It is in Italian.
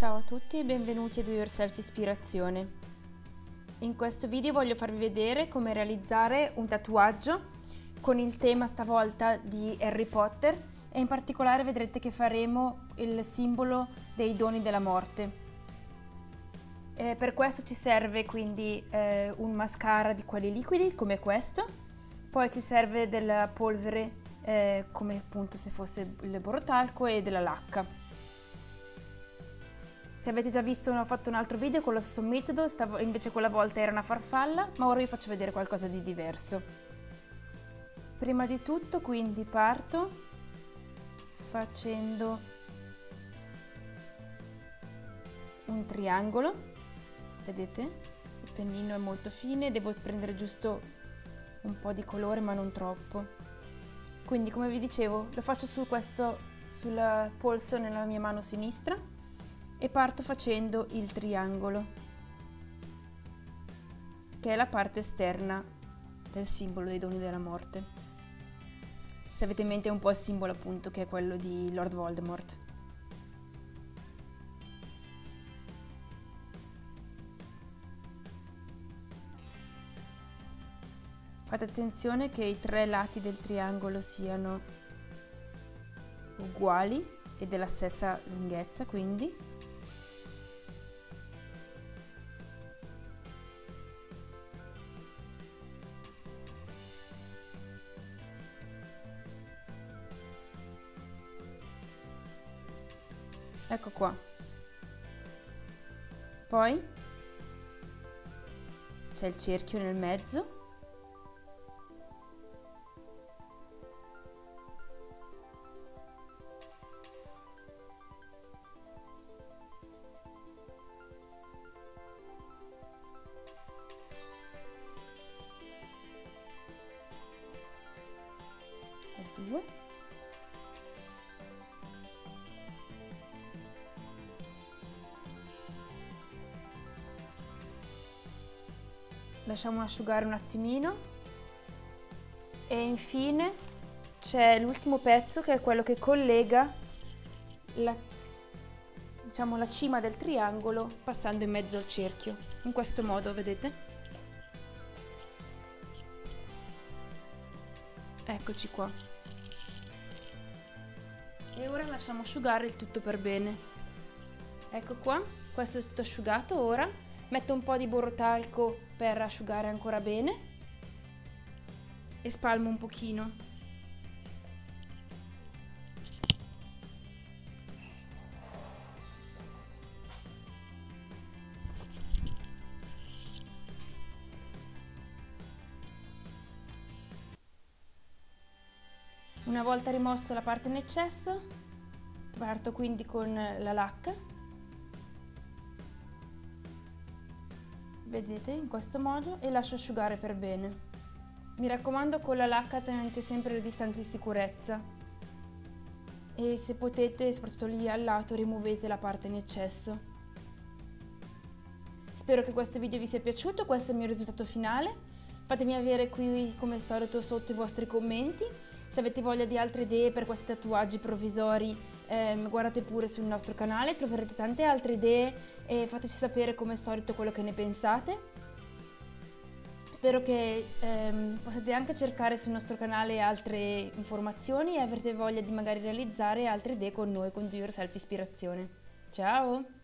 Ciao a tutti e benvenuti a Do Yourself Ispirazione. In questo video voglio farvi vedere come realizzare un tatuaggio con il tema stavolta di Harry Potter e in particolare vedrete che faremo il simbolo dei doni della morte. Per questo ci serve quindi un mascara di quelli liquidi come questo, poi ci serve della polvere come appunto se fosse il borotalco e della lacca. Se avete già visto ho fatto un altro video con lo stesso metodo, invece quella volta era una farfalla, ma ora vi faccio vedere qualcosa di diverso. Prima di tutto quindi parto facendo un triangolo. Vedete? Il pennino è molto fine, devo prendere giusto un po' di colore ma non troppo. Quindi come vi dicevo lo faccio su questo, sul polso nella mia mano sinistra e parto facendo il triangolo che è la parte esterna del simbolo dei doni della morte. Se avete in mente un po' il simbolo appunto che è quello di Lord Voldemort. Fate attenzione che i tre lati del triangolo siano uguali e della stessa lunghezza, quindi. Ecco qua. Poi c'è il cerchio nel mezzo. Lasciamo asciugare un attimino e infine c'è l'ultimo pezzo che è quello che collega la cima del triangolo passando in mezzo al cerchio, in questo modo, vedete? Eccoci qua. E ora lasciamo asciugare il tutto per bene. Ecco qua, questo è tutto asciugato ora. Metto un po' di borotalco per asciugare ancora bene e spalmo un pochino. Una volta rimosso la parte in eccesso, parto quindi con la lacca. Vedete, in questo modo, e lascio asciugare per bene. Mi raccomando, con la lacca tenete sempre le distanze di sicurezza e se potete, soprattutto lì al lato, rimuovete la parte in eccesso. Spero che questo video vi sia piaciuto, questo è il mio risultato finale. Fatemi avere qui come solito sotto i vostri commenti. Se avete voglia di altre idee per questi tatuaggi provvisori, guardate pure sul nostro canale, troverete tante altre idee e fateci sapere come al solito quello che ne pensate. Spero che possiate anche cercare sul nostro canale altre informazioni e avrete voglia di magari realizzare altre idee con noi, con Do Yourself Ispirazione. Ciao!